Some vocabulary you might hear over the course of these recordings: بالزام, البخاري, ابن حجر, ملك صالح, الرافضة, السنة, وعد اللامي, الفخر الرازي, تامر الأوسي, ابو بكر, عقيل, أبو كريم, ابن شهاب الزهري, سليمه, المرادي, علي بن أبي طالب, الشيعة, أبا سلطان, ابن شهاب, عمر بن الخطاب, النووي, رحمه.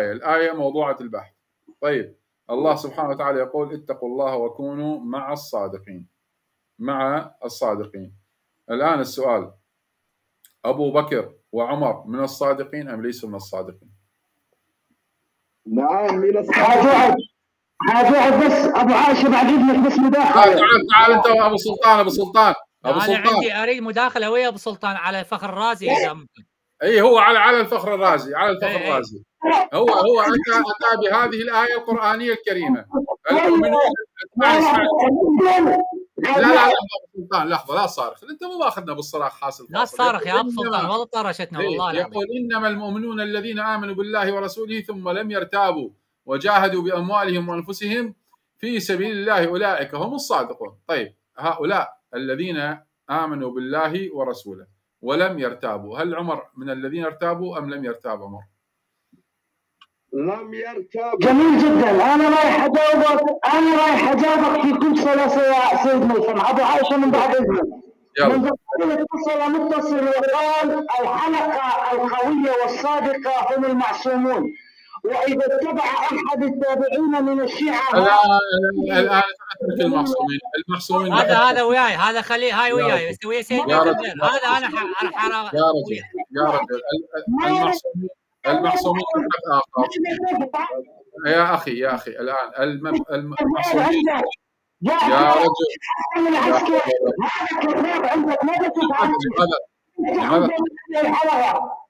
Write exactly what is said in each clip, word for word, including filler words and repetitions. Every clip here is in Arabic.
الآية موضوعة البحث. طيب الله سبحانه وتعالى يقول اتقوا الله وكونوا مع الصادقين. مع الصادقين. الآن السؤال، أبو بكر وعمر من الصادقين أم ليسوا من الصادقين؟ نعم من الصادقين. حاجة بس أبو عاشر بعدين لك بس مداخلة. تعال تعال أنت وأبو سلطان. أبو سلطان أبو سلطان أنا عندي أريد مداخلة ويا أبو سلطان على الفخر الرازي إذا ممكن. أي هو على على الفخر الرازي على الفخر الرازي هو هو أتى أتى بهذه الآية القرآنية الكريمة. لا لا لا لحظة لا صارخ، أنت مو ماخذنا بالصراخ حاصل. لا صارخ يا أبو سلطان والله طرشتنا والله. يقول إنما المؤمنون الذين آمنوا بالله ورسوله ثم لم يرتابوا وجاهدوا بأموالهم وأنفسهم في سبيل الله أولئك هم الصادقون. طيب هؤلاء الذين آمنوا بالله ورسوله ولم يرتابوا، هل عمر من الذين ارتابوا أم لم يرتاب عمر؟ لم يرتابوا. جميل جدا. أنا رايح أجاوبك أنا رايح أجاوبك في كل سلاسة يا سيد ميسم. أبو عائشة من بعد إذنك. من قبل اتصل متصل وقال الحلقة القوية والصادقة هم المعصومون. وإذا اتبع أحد التابعين من الشيعة الآن أترك المحصومين. المحصومين هذا هذا وياي هذا خليه هاي وياي بس ويا سيدي هذا أنا حرام يا رجل يا رجل. المحصومين المحصومين يا أخي يا أخي الآن المحصومين يا رجل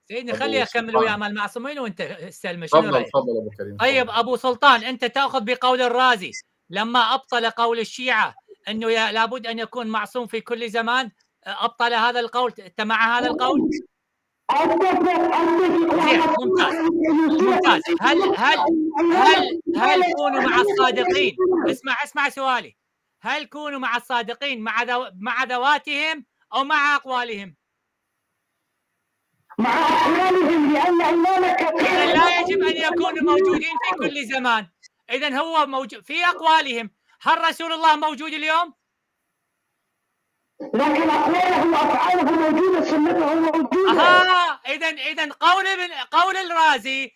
سيدي خليه اكمل وياه مال المعصومين وانت استلم. شنو رايك؟ تفضل ابو كريم. طيب ابو سلطان انت تاخذ بقول الرازي لما ابطل قول الشيعه انه لابد ان يكون معصوم في كل زمان، ابطل هذا القول، انت مع هذا القول؟ ممتاز ممتاز. هل هل هل هل كونوا مع الصادقين؟ اسمع اسمع سؤالي، هل كونوا مع الصادقين مع ذو مع ذواتهم او مع اقوالهم؟ مع أحوالهم لأن إمامك إذا لا يجب أن يكونوا موجودين في كل زمان. إذا هو موجود في أقوالهم. هل رسول الله موجود اليوم؟ لكن أقواله وأفعاله موجودة، سنته موجودة. آه إذا إذا قول قول الرازي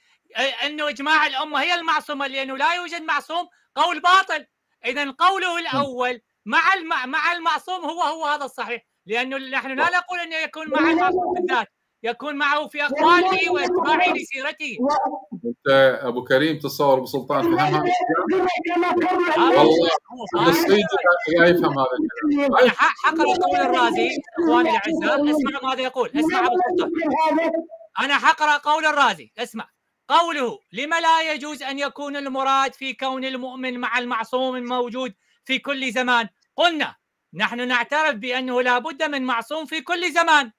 أنه إجماع الأمة هي المعصومة لأنه لا يوجد معصوم قول باطل. إذا قوله الأول مع مع المعصوم هو هو هذا الصحيح لأنه نحن لا نقول أنه يكون مع المعصوم بالذات، يكون معه في أقواله واتباعه لسيرته. أنت أبو كريم تتصور أبو سلطان فهمها؟ والله المصري لا يفهم هذا الكلام. أنا حقرأ قول الرازي إخواني الأعزاء، اسمع ماذا يقول، اسمع أبو سلطان. أنا حقرأ قول الرازي، اسمع قوله لما لا يجوز أن يكون المراد في كون المؤمن مع المعصوم الموجود في كل زمان. قلنا نحن نعترف بأنه لا بد من معصوم في كل زمان،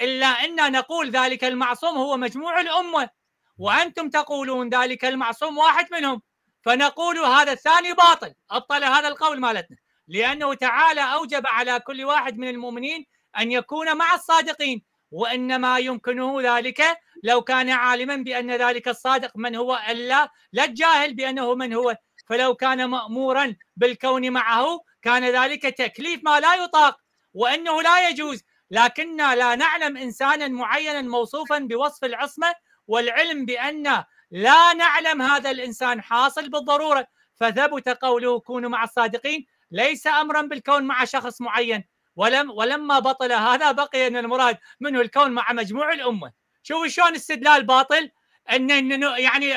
إلا أننا نقول ذلك المعصوم هو مجموع الأمة وأنتم تقولون ذلك المعصوم واحد منهم، فنقول هذا الثاني باطل، أبطل هذا القول مالتنا لأنه تعالى أوجب على كل واحد من المؤمنين أن يكون مع الصادقين، وإنما يمكنه ذلك لو كان عالما بأن ذلك الصادق من هو، إلا لا الجاهل بأنه من هو، فلو كان مأمورا بالكون معه كان ذلك تكليف ما لا يطاق وأنه لا يجوز، لكننا لا نعلم إنسانا معينا موصوفا بوصف العصمة والعلم بأن لا نعلم هذا الإنسان حاصل بالضرورة، فثبت قوله كونوا مع الصادقين ليس أمرا بالكون مع شخص معين، ولم ولما بطل هذا بقي أن المراد منه الكون مع مجموع الأمة. شوفوا شلون استدلال باطل. أن يعني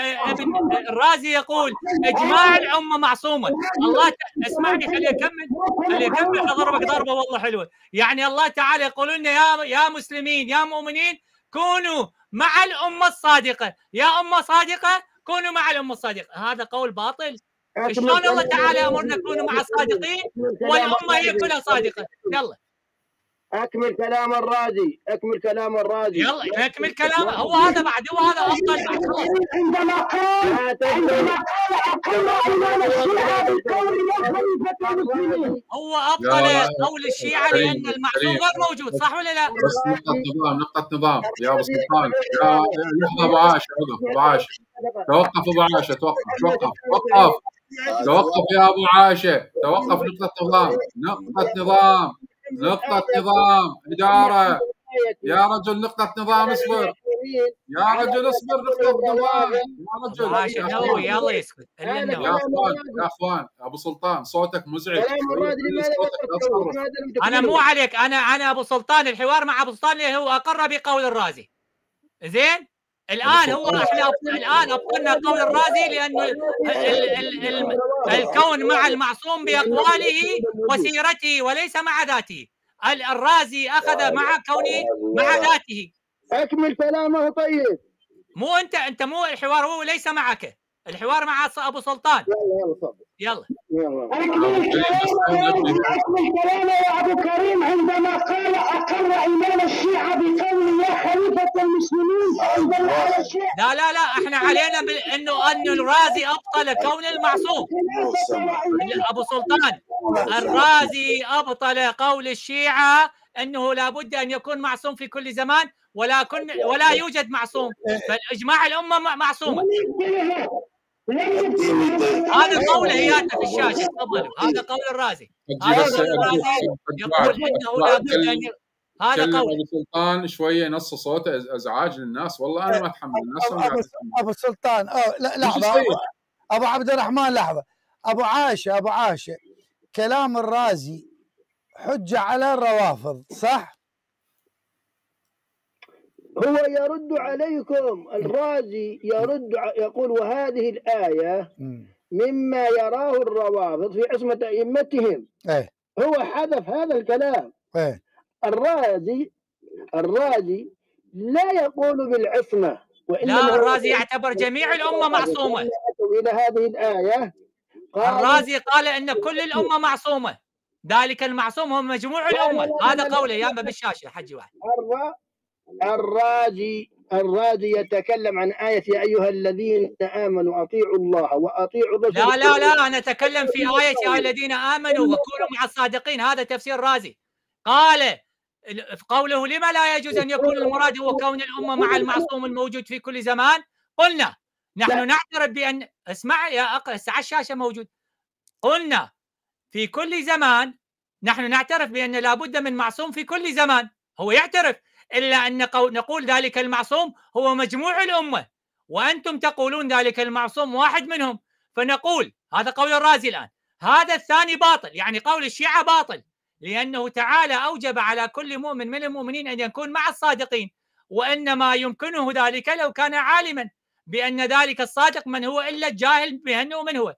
الرازي يقول إجماع الأمة معصومة. الله اسمعني خلي أكمل خلي أكمل أضربك ضربة والله حلوة. يعني الله تعالى يقول لنا يا يا مسلمين يا مؤمنين كونوا مع الأمة الصادقة، يا أمة صادقة كونوا مع الأمة الصادقة. هذا قول باطل. شلون الله تعالى أمرنا كونوا مع الصادقين والأمة هي كلها صادقة؟ يلا اكمل كلام الرازي، اكمل كلام الرازي يلا اكمل كلامه. هو هذا بعد هو هذا افضل بعد خلاص. عندما قال عندما قال اقل ايمان الشيعه بالقول يا خليفه المسلمين هو ابطل قول الشيعه لان المعصوم غير موجود، صح ولا لا؟ بس نقطه نظام نقطه نظام يا ابو سلطان. يا لحظه ابو عاشر ابو عاشر توقف ابو عاشر توقف توقف وقف توقف يا ابو عاشر توقف. نقطه نظام نقطه نظام نقطة نظام إدارة يا رجل، نقطة نظام. اصبر يا رجل اصبر رفض الضمان يا رجل. يلا يسكت. يا اخوان يا اخوان ابو سلطان صوتك مزعج. انا مو عليك، انا انا ابو سلطان الحوار مع ابو سلطان اللي هو اقر بقول الرازي. زين؟ الان هو احنا الان ابطلنا قول الرازي لانه الكون مع المعصوم باقواله وسيرته وليس مع ذاته. الرازي اخذ مع كونه مع ذاته. اكمل كلامه. طيب مو انت انت مو الحوار هو ليس معك، الحوار مع ابو سلطان. يلا يلا اكمل كلامه يا ابو كريم. عندما قال اقر امام الشيعه بقوله يا خليفه المسلمين، لا لا لا احنا علينا بانه انه الرازي ابطل كون المعصوم. ابو سلطان الرازي ابطل قول الشيعه انه لابد ان يكون معصوم في كل زمان، ولا كن ولا يوجد معصوم، بل اجماع الامه معصومه. هذا قوله هياته في الشاشه، تفضلوا. هذا قول الرازي. هذا الرازي يقول انه لابد ان هذا قول ابو سلطان. شويه نص صوته ازعاج للناس، والله انا ما اتحمل الناس. ابو سلطان لحظه، ابو عبد الرحمن لحظه. ابو عاشه ابو عاشه كلام الرازي حجه على الروافض صح؟ هو يرد عليكم، الرازي يرد يقول وهذه الآية مما يراه الروافض في عصمة أئمتهم. هو حذف هذا الكلام. الرازي الرازي لا يقول بالعصمة، لا الرازي يعتبر جميع الأمة معصومة. إلى هذه الآية الرازي قال أن كل الأمة معصومة، ذلك المعصوم هم مجموع الأمة. هذا قوله يا أما بالشاشة حجي واحد. الرازي الرازي يتكلم عن آية يا أيها الذين آمنوا أطيعوا الله وأطيعوا الرسول. لا لا لا أنا أتكلم في آية يا أيها الذين آمنوا وكونوا مع الصادقين، هذا تفسير الرازي. قال في قوله لما لا يجوز أن يكون المراد هو كون الأمة مع المعصوم الموجود في كل زمان، قلنا نحن نعترف بأن اسمع يا أقل على الشاشة موجود. قلنا في كل زمان نحن نعترف بأن لابد من معصوم في كل زمان، هو يعترف، إلا أن نقول ذلك المعصوم هو مجموع الأمة، وأنتم تقولون ذلك المعصوم واحد منهم، فنقول هذا قول الرازي الآن. هذا الثاني باطل، يعني قول الشيعة باطل، لأنه تعالى أوجب على كل مؤمن من المؤمنين أن يكون مع الصادقين، وإنما يمكنه ذلك لو كان عالما بأن ذلك الصادق من هو إلا الجاهل بأنه من هو،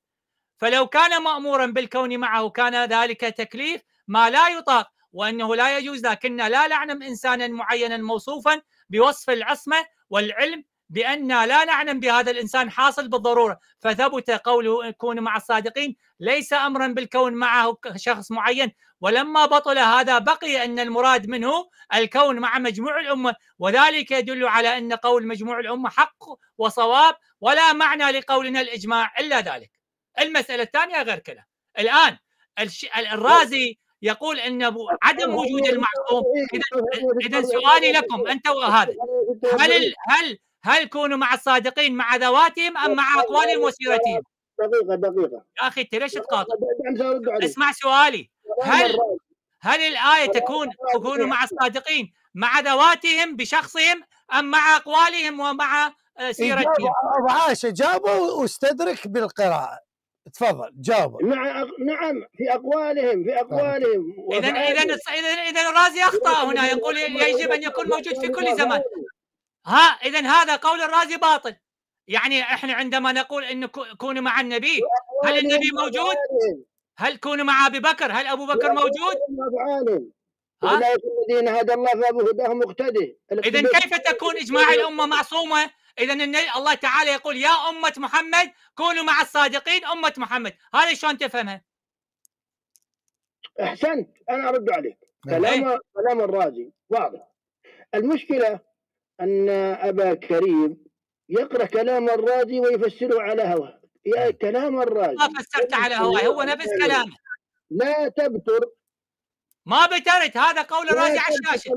فلو كان مأمورا بالكون معه كان ذلك تكليف ما لا يطاق وأنه لا يجوز، لكن لا نعلم إنسانا معينا موصوفا بوصف العصمة، والعلم بأن لا نعلم بهذا الإنسان حاصل بالضرورة، فثبت قوله كون مع الصادقين ليس أمرا بالكون معه شخص معين، ولما بطل هذا بقي أن المراد منه الكون مع مجموع الأمة، وذلك يدل على أن قول مجموع الأمة حق وصواب، ولا معنى لقولنا الإجماع إلا ذلك. المسألة الثانية غير كلام. الآن الرازي يقول ان عدم وجود المعصوم. اذا سؤالي لكم انت وهذا، هل هل هل كونوا مع الصادقين مع ذواتهم ام مع اقوالهم وسيرتهم؟ دقيقه دقيقه يا اخي انت ليش تقاطع؟ اسمع سؤالي، هل هل الايه تكون تكونوا مع الصادقين مع ذواتهم بشخصهم ام مع اقوالهم ومع سيرتهم؟ ابو عاشه جاوبوا واستدرك بالقراءه. تفضل جاوب. مع نعم في اقوالهم في اقوالهم اذا اذا اذا الرازي اخطا هنا، يقول يجب ان يكون موجود في كل زمان. ها اذا هذا قول الرازي باطل. يعني احنا عندما نقول ان كونوا مع النبي، هل النبي موجود؟ هل كونوا مع ابي بكر، هل ابو بكر موجود؟ اولئك الذين هدى الله فبهداهم مقتدي. اذا كيف تكون اجماع الامه معصومه؟ إذا الله تعالى يقول يا أمة محمد كونوا مع الصادقين أمة محمد، هذا شلون تفهمها؟ أحسنت، أنا أرد عليك. كلام كلام الرازي واضح. المشكلة أن أبا كريم يقرأ كلام الرازي ويفسره على هواه. يا كلام الرازي ما فسرت على هواه، هو نفس كلامه. لا تبتر. ما بترت، هذا قول الرازي على الشاشة.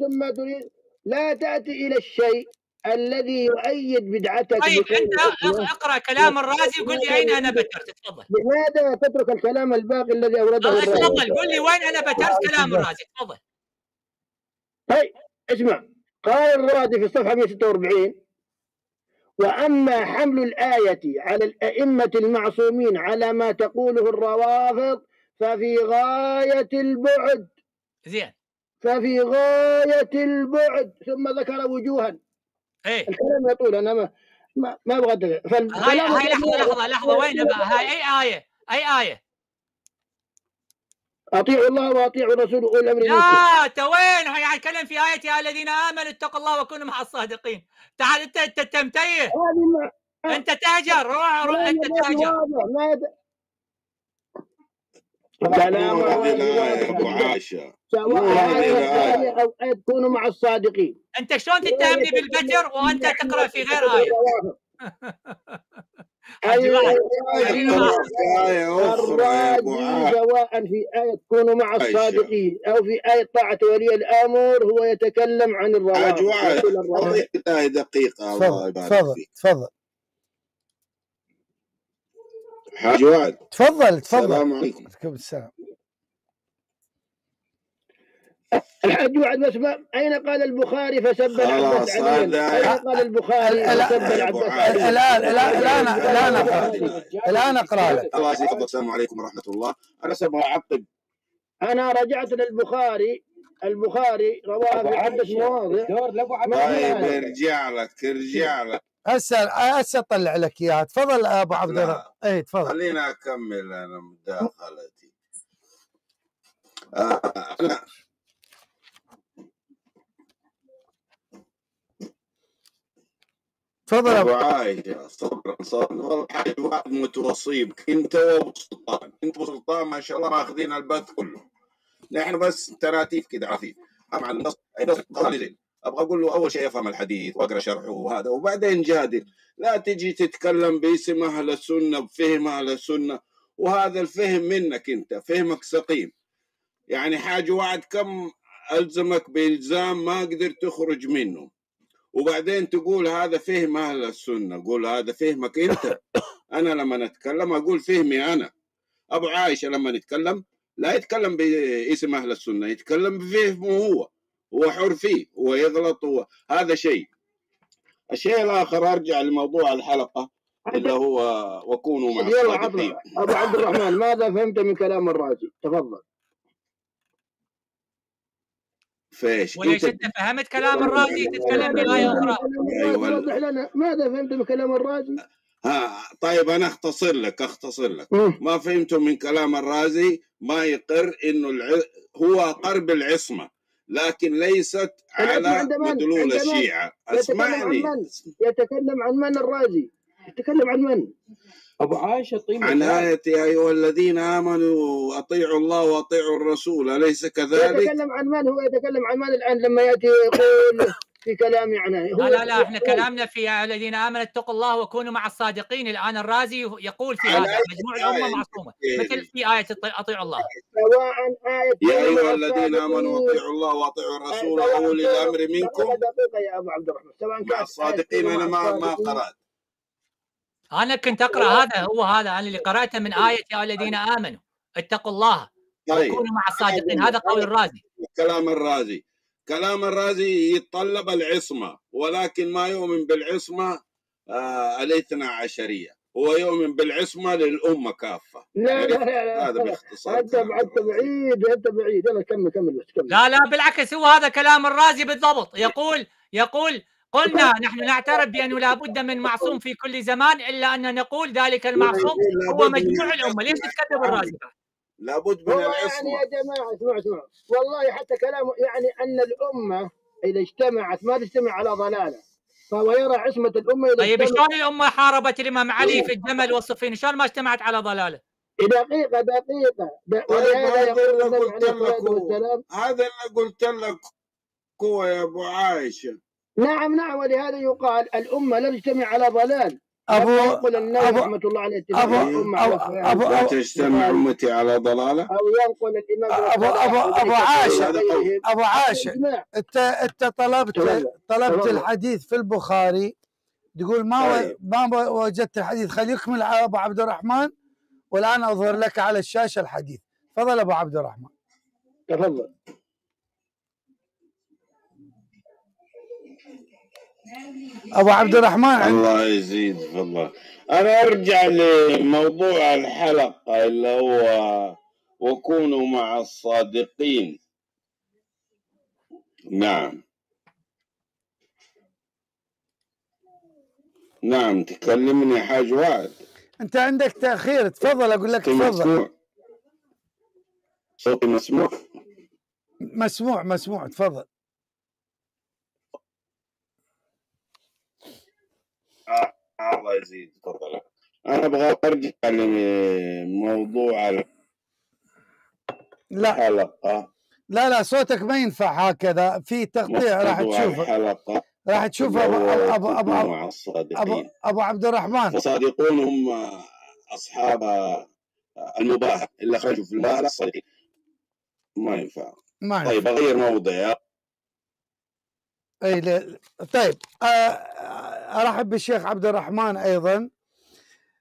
ثم تريد لا تأتي إلى الشيء الذي يؤيد بدعتك. طيب انت اقرا كلام الرازي وقل لي اين انا بترت. تفضل. لماذا تترك الكلام الباقي الذي اورده؟ تفضل قل لي وين انا بترت كلام الرازي. تفضل. طيب اسمع قال المرادي في الصفحة مئة وستة وأربعين: وأما حمل الآية على الأئمة المعصومين على ما تقوله الروافض ففي غاية البعد. زين. ففي غاية البعد. ثم ذكر وجوها. ايه الكلام يطول انا ما ما, ما ابغى. هاي هاي لحظة لحظة لحظة وين بقى هاي أي آية؟ أي آية؟ أطيعوا الله وأطيعوا الرسول وأولي الأمر منكم. لا أنت وين؟ يعني نتكلم في آية يا الذين آمنوا اتقوا الله وكونوا مع الصادقين. تعال أنت أنت تمتيه. أنت تهجر، روح روح أنت تهجر. كلام عائشة كونوا مع الصادقين. أنت شلون تتهمني بالبتر وأنت تقرأ في غير آية؟ أيوة أيوة سواء في آية كونوا مع الصادقين أو في آية طاعة ولي الأمر هو يتكلم عن الروابط. أجواء دقيقة الله يبارك فيك. تفضل حاج وعد. تفضل تفضل. السلام عليكم. عليكم السلام. الحاج وعد بس ما أين قال البخاري فسب العباس عليا؟ أين قال البخاري فسب العباس عليا؟ الآن الآن الآن الآن الآن أقرأ لك. الله يجزيك. السلام عليكم ورحمة الله. أنا سأبغى أعقب. أنا رجعت للبخاري. البخاري رواه في عدة مواضع. طيب ارجع لك ارجع لك. هسه هسه اطلع لك اياها. تفضل ابو عبد الله. اي تفضل. خلينا اكمل انا مداخلتي. آه أنا. تفضل ابو عايده. صبرا صبرا والله حاج واحد متوصيب. انت وابو سلطان، انت وابو سلطان ما شاء الله ماخذين البث كله. نحن بس تراتيف كذا عفيف. طبعا النص النص ابغى اقول له اول شيء يفهم الحديث واقرا شرحه وهذا وبعدين جادل. لا تجي تتكلم باسم اهل السنه بفهم اهل السنه وهذا الفهم منك انت، فهمك سقيم. يعني حاج وعد كم الزمك بالزام ما قدرت تخرج منه وبعدين تقول هذا فهم اهل السنه. قول هذا فهمك انت. انا لما اتكلم اقول فهمي انا. ابو عائشه لما نتكلم لا يتكلم باسم اهل السنه، يتكلم بفهمه هو. هو حر فيه، هو يغلط، هو هذا شيء. الشيء الاخر ارجع لموضوع الحلقه اللي هو وكونوا مع الصادقين. ابو عبد الرحمن ماذا فهمت من كلام الرازي؟ تفضل. فيش وليش انت فهمت كلام الرازي تتكلم بآية اخرى؟ وضح لنا ماذا فهمت من كلام الرازي؟ ها طيب انا اختصر لك اختصر لك ما فهمته من كلام الرازي. ما يقر انه الع... هو قرب العصمه لكن ليست على مدلول الشيعة. اسمعني. يتكلم عن من الرازي؟ يتكلم عن من؟ أبو عائشة طيب. عن آية يا أيها الذين آمنوا أطيعوا الله وأطيعوا الرسول أليس كذلك؟ يتكلم عن من؟ هو يتكلم عن من الآن لما يأتي يقول في كلام يعني هو؟ لا لا, لا احنا كلامنا في يا الذين آمنوا اتقوا الله وكونوا مع الصادقين. الآن الرازي يقول في هذا مجموع الأمة معصومة مثل في آية أطيعوا الله. سواء آية يا أيها الذين آمنوا أطيعوا الله وأطيعوا الرسول وأولي الأمر منكم. دقيقة يا أبو عبد الرحمن. سواء كان الصادقين أنا ما ما قرأت. أنا كنت أقرأ هذا هو هذا أنا اللي قرأته من آية يا الذين آمنوا اتقوا الله وكونوا مع الصادقين. هذا قول الرازي. كلام الرازي. كلام الرازي يتطلب العصمة ولكن ما يؤمن بالعصمة آه الاثنى عشرية. هو يؤمن بالعصمة للأمة كافة. لا لا لا هذا باختصار. أنت أنت بعيد أنت بعيد. يلا كمل كمل كمل. لا لا بالعكس هو هذا كلام الرازي بالضبط. يقول يقول قلنا نحن نعترف بأنه لا بد من معصوم في كل زمان إلا أن نقول ذلك المعصوم هو مجموع الأمة. ليش تكذب الرازي؟ لابد من العصمه. يعني يا جماعه اسمعوا اسمعوا والله حتى كلامه يعني ان الامه اذا اجتمعت ما تجتمع على ضلاله فهو يرى عصمه الامه. اذا طيب شلون الامه حاربت الامام علي في الجمل والصفين شلون ما اجتمعت على ضلاله؟ دقيقه دقيقه ولهذا يقول هذا اللي قلت لك هو يا ابو عائشه. نعم نعم ولهذا يقال الامه لا تجتمع على ضلال. أبو يقول النووي رحمة الله عليه أبو أبو لا تجتمع أمتي على ضلالة. أو ينقل الإمام أبو أبو أبو عائشة أبو عائشة أنت أنت طلبت طلبت الحديث في البخاري تقول ما ما وجدت الحديث. خليك يكمل أبو عبد الرحمن والآن أظهر لك على الشاشة الحديث. تفضل أبو عبد الرحمن. تفضل. أبو عبد الرحمن. الله يزيد فضلك. أنا أرجع لموضوع الحلقة اللي هو وكونوا مع الصادقين. نعم نعم تكلمني حاج وعد. أنت عندك تأخير، تفضل. أقول لك تفضل. صوتي مسموع؟ مسموع مسموع، تفضل. آه الله يزيد تفضل. أنا أبغى أرجع لموضوع الحلقة. لا لا صوتك ما ينفع هكذا، في تقطيع راح تشوفه. راح تشوف أبو أبو أبو أبو, أبو أبو عبد الرحمن. الصادقون هم أصحاب المباح اللي خرجوا في المباح الصديق. ما ينفع. ما طيب أغير موضوع. أي لا. طيب أرحب بالشيخ عبد الرحمن أيضا.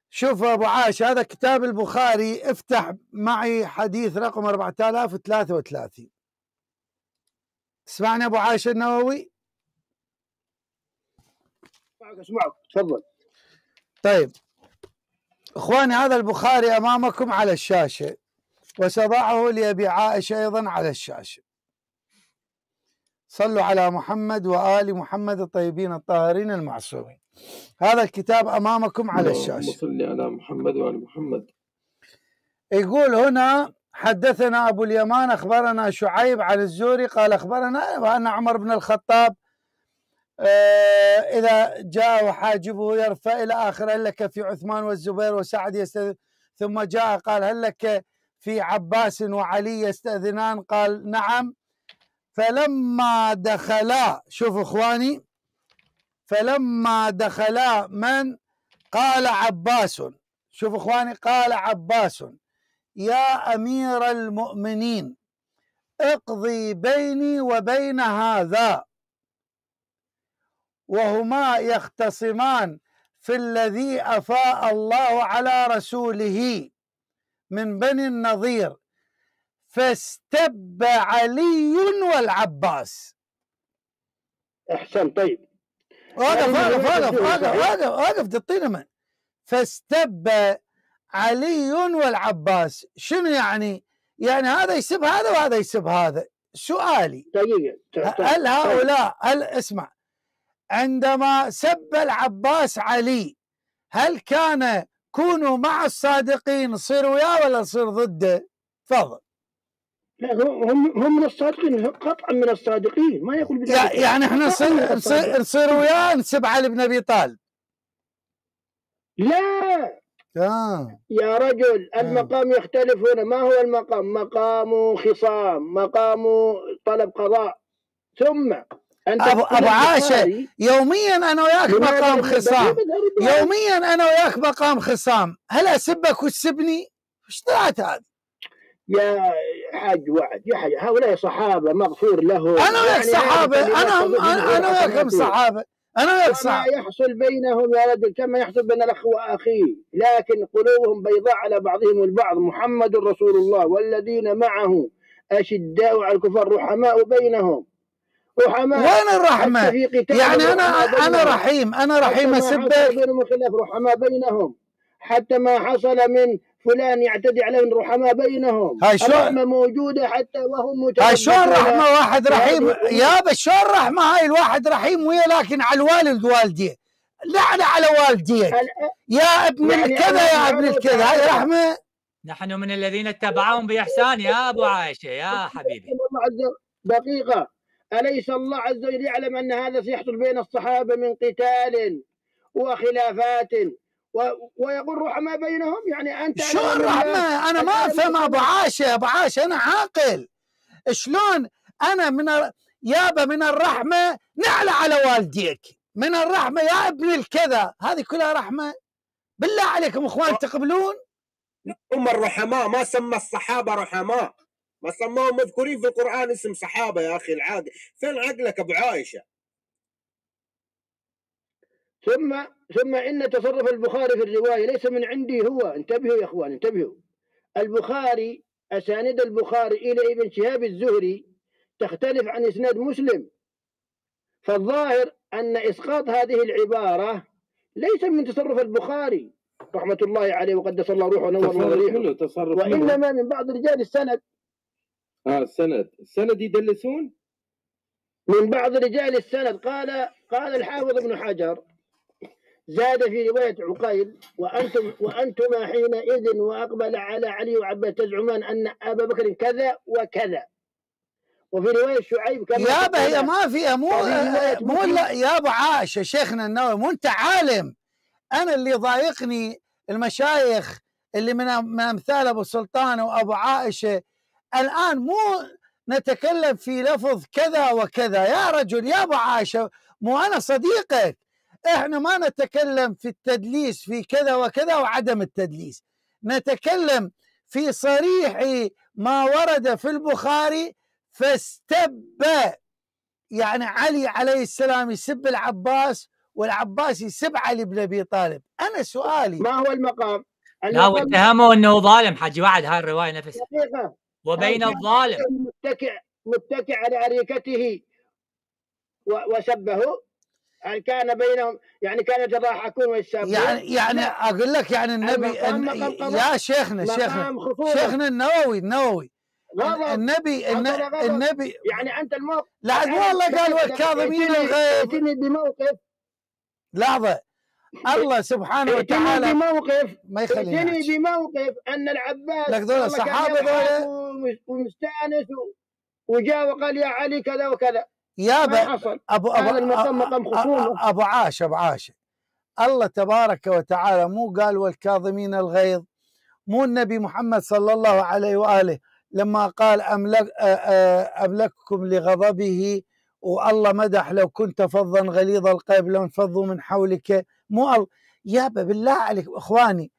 شوف أبو عاش، هذا كتاب البخاري، افتح معي حديث رقم أربعة آلاف وثلاثة وثلاثين. اسمعني أبو عاش النووي. اسمعك تفضل. طيب اخواني، هذا البخاري امامكم على الشاشه، وسضعه لابي عائشه ايضا على الشاشه. صلوا على محمد وال محمد الطيبين الطاهرين المعصومين. هذا الكتاب امامكم على الشاشه. صل على محمد وال محمد. يقول هنا: حدثنا ابو اليمان اخبرنا شعيب عن الزهري قال اخبرنا وأن عمر بن الخطاب إذا جاء وحاجبه يرفع إلى آخر. هل لك في عثمان والزبير وسعد يستأذن؟ ثم جاء قال: هل لك في عباس وعلي يستأذنان؟ قال: نعم. فلما دخلا، شوفوا إخواني، فلما دخلا من؟ قال عباس. شوفوا إخواني، قال عباس: يا أمير المؤمنين اقضي بيني وبين هذا. وهما يختصمان في الذي أفاء الله على رسوله من بني النضير، فاستب علي والعباس. أحسن. طيب واقف واقف واقف واقف واقف تعطينا من فاستب علي والعباس. شنو يعني؟ يعني هذا يسب هذا وهذا يسب هذا. سؤالي دقيقة، هل هؤلاء، هل اسمع، عندما سب العباس علي، هل كان كونوا مع الصادقين صير وياه ولا صير ضده؟ تفضل. لا، هم هم من الصادقين، قطعا من الصادقين، ما يقول بذلك. يعني احنا نصير نصير, نصير وياه نسب علي بن ابي طالب؟ لا آه. يا رجل، المقام آه. يختلف هنا. ما هو المقام؟ مقام خصام، مقام طلب قضاء. ثم أبو, أبو عاشر، يوميا أنا وياك مقام خصام، يوميا أنا وياك مقام خصام، هل أسبك وتسبني؟ إيش طلعت هذه؟ يا حاج وعد، يا حاج، هؤلاء صحابة مغفور لهم. أنا وياك صحابة، أنا أنا وياك صحابة، أنا وياك صحابة. كما يحصل بينهم يا رجل، كما يحصل بين الأخ وأخيه، لكن قلوبهم بيضاء على بعضهم البعض. محمد رسول الله والذين معه أشداء على الكفار رحماء بينهم. رحمة. وين الرحمة؟ يعني أنا أنا رحيم، أنا رحيم أسبك. رحماء بينهم، حتى ما حصل من فلان يعتدي عليهم رحماء بينهم. الرحمة موجودة حتى وهم متعبين. شلون رحمة واحد رحيم؟ يابا شلون رحمة هاي؟ الواحد رحيم ويا، لكن على الوالد والديه، لعنة على والديك يا ابن الكذا يا ابن الكذا، هاي رحمة؟ نحن من الذين اتبعهم بإحسان يا أبو عائشة يا حبيبي. دقيقة، أليس الله عز وجل يعلم أن هذا سيحصل بين الصحابة من قتال وخلافات و... ويقول رحمة بينهم؟ يعني أنت شو الرحمة؟ أنا ما أفهم أبو عاشة، أبو عاشة أنا عاقل. شلون أنا من ال... يابا من الرحمة نعلى على والديك، من الرحمة يا ابن الكذا، هذه كلها رحمة؟ بالله عليكم إخوان تقبلون؟ هم الرحماء، ما سمى الصحابة رحماء، ما سماهم مذكورين في القرآن اسم صحابة. يا أخي العادي، فين عقلك أبو عائشة؟ ثم ثم إن تصرف البخاري في الرواية ليس من عندي هو. انتبهوا يا إخوان، انتبهوا. البخاري، أسانيد البخاري إلى ابن شهاب الزهري تختلف عن إسناد مسلم، فالظاهر أن إسقاط هذه العبارة ليس من تصرف البخاري رحمة الله عليه وقدس الله روحه ونور وريحه، وإنما من بعض رجال السند. آه السند، السند يدلسون؟ من بعض رجال السند. قال قال الحافظ ابن حجر زاد في رواية عقيل: وأنتم وأنتما حينئذ وأقبل على علي وعباس تزعمان أن أبا بكر كذا وكذا. وفي رواية شعيب كذا. يابا هي ما فيها مو مو لا يابا عائشة شيخنا النووي، مو أنت عالم. أنا اللي ضايقني المشايخ اللي من أمثال أبو سلطان وأبو عائشة الآن مو نتكلم في لفظ كذا وكذا. يا رجل يا أبو عائشة، مو أنا صديقك، احنا ما نتكلم في التدليس في كذا وكذا وعدم التدليس، نتكلم في صريح ما ورد في البخاري. فاستب يعني علي عليه السلام يسب العباس، والعباس يسب علي بن ابي طالب. انا سؤالي ما هو المقام؟ لا، واتهمه انه ظالم حجي وعد، هاي الروايه نفسها. وبين الظالم متكئ متكئ على اريكته وسبه، يعني كان بينهم يعني كان يتضاحكون ويتسابون. يعني يعني اقول لك يعني النبي أن يا شيخنا شيخنا شيخنا النووي النووي النبي غضر النبي يعني انت الموقف. لا والله قال والكاظمين الغيظ. بموقف لحظه الله سبحانه وتعالى بموقف ما يخليني بموقف ان العباس لك دول الصحابه ومستانس وجاء وقال يا علي كذا وكذا. يا ابو ابو ابو عاش ابو عاش الله تبارك وتعالى مو قال والكاظمين الغيظ؟ مو النبي محمد صلى الله عليه واله لما قال املك املككم لغضبه والله مدح لو كنت فظا غليظ القلب لانفضوا من حولك؟ مو الله يابا بالله عليك اخواني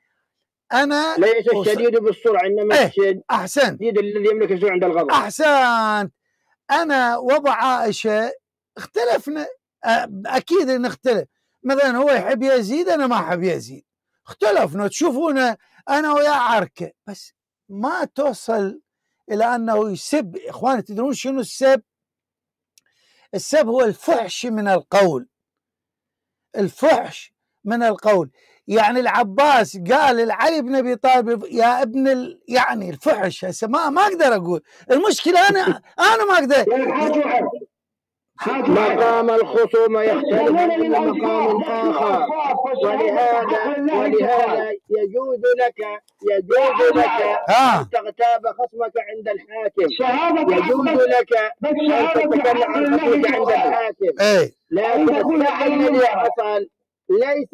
انا ليس الشديد بالسرعه انما إيه؟ الشديد الذي يملك السرعه عند الغضب. احسنت. أنا وأبو عائشة اختلفنا، أكيد نختلف. مثلا هو يحب يزيد، أنا ما أحب يزيد، اختلفنا تشوفونا أنا ويا عركة، بس ما توصل إلى أنه يسب. إخواني تدرون شنو السب؟ السب هو الفحش من القول، الفحش من القول. يعني العباس قال العلي بن ابي طالب يا ابن ال... يعني الفحش. هسه ما ما اقدر اقول المشكله، انا انا ما اقدر. مقام الخصومه يختلف من مقام اخر، ولهذا ولهذا يجوز لك يجوز لك ان تغتاب خصمك عند الحاكم، يجوز لك ان تتكلم عن خصمك عند الحاكم، لكن الذي حصل ليس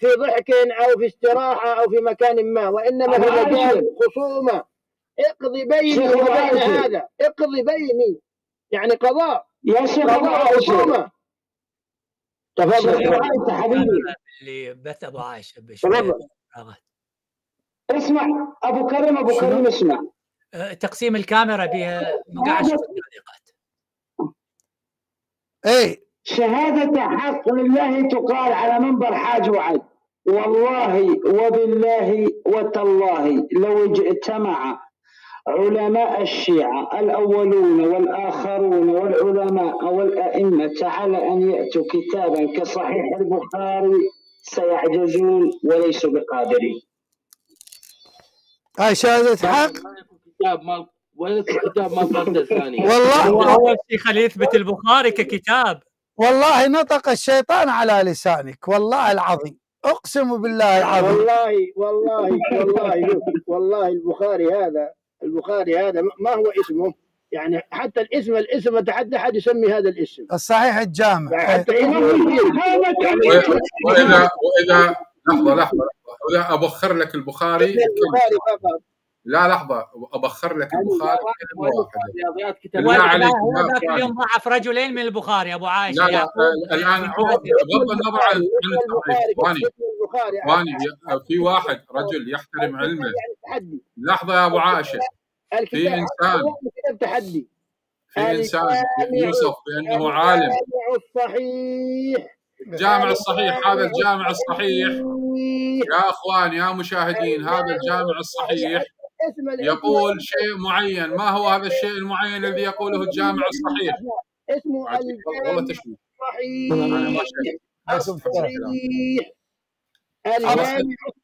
في ضحك أو في استراحة أو في مكان ما، وإنما في مجال خصومة. اقضي بيني وبين هذا، اقضي بيني يعني قضاء يا شيخ، قضاء خصومة. تفضل يا حبيبي اللي بث أبو عائشة. تفضل اسمع أبو كريم أبو كريم اسمع تقسيم الكاميرا بها مقاعد التعليقات. إيه شهادة حق لله تقال على منبر حاج وعد، والله وبالله وتالله لو اجتمع علماء الشيعة الأولون والآخرون والعلماء والأئمة على أن يأتوا كتابا كصحيح البخاري سيعجزون وليسوا بقادرين. هاي شهادة حق. ولا كتاب مال الثاني والله أول شيء خليه يثبت البخاري ككتاب. والله نطق الشيطان على لسانك، والله العظيم، اقسم بالله العظيم. والله والله والله والله البخاري هذا البخاري هذا ما هو اسمه؟ يعني حتى الاسم الاسم تحدى حد يسمي هذا الاسم. الصحيح الجامع. حتى واذا واذا لحظه لحظه واذا ابخر لك البخاري البخاري فقط. لا لحظه ابخر لك البخاري كلمه واحده. لا عليك، هذاك اليوم ضعف رجلين من البخاري ابو عائشه. لا لا الان بغض النظر عن البخاري، في واحد رجل يحترم علمه. لحظه يا ابو عائشه، في انسان تحدي، في انسان يوصف بانه عالم. الجامع الصحيح، هذا الجامع الصحيح يا اخوان يا مشاهدين، هذا الجامع الصحيح يقول شيء معين. ما هو هذا الشيء المعين الذي يقوله الجامع الصحيح؟ اسمه الجامع الصحيح الصحيح اللامع